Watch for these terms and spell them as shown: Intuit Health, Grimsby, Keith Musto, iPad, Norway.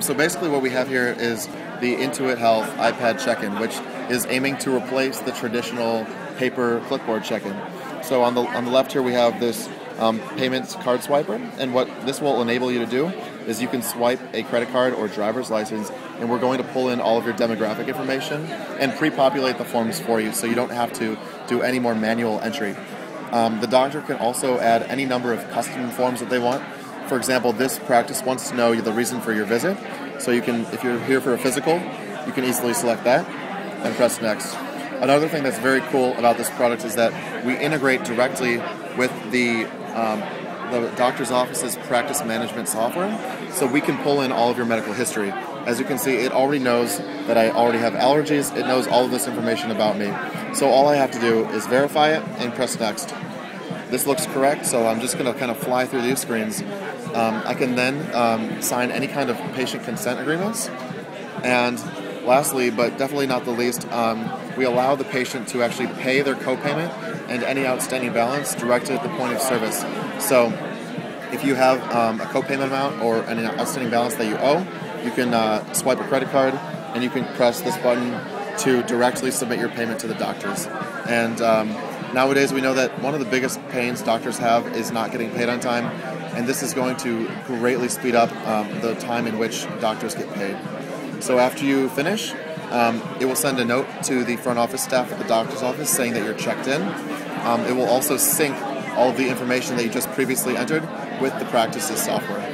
So basically what we have here is the Intuit Health iPad check-in, which is aiming to replace the traditional paper clipboard check-in. So on the left here we have this payments card swiper, and what this will enable you to do is you can swipe a credit card or driver's license, and we're going to pull in all of your demographic information and pre-populate the forms for you so you don't have to do any more manual entry. The doctor can also add any number of custom forms that they want. For example, this practice wants to know the reason for your visit, so you can, if you're here for a physical, you can easily select that and press next. Another thing that's very cool about this product is that we integrate directly with the doctor's office's practice management software, so we can pull in all of your medical history. As you can see, it already knows that I already have allergies. It knows all of this information about me. So all I have to do is verify it and press next. This looks correct, so I'm just going to kind of fly through these screens. I can then sign any kind of patient consent agreements. And lastly, but definitely not the least, we allow the patient to actually pay their co-payment and any outstanding balance directly at the point of service. So if you have a co-payment amount or an outstanding balance that you owe, you can swipe a credit card and you can press this button to directly submit your payment to the doctors. And nowadays we know that one of the biggest pains doctors have is not getting paid on time, and this is going to greatly speed up the time in which doctors get paid. So after you finish, it will send a note to the front office staff at the doctor's office saying that you're checked in. It will also sync all of the information that you just previously entered with the practice's software.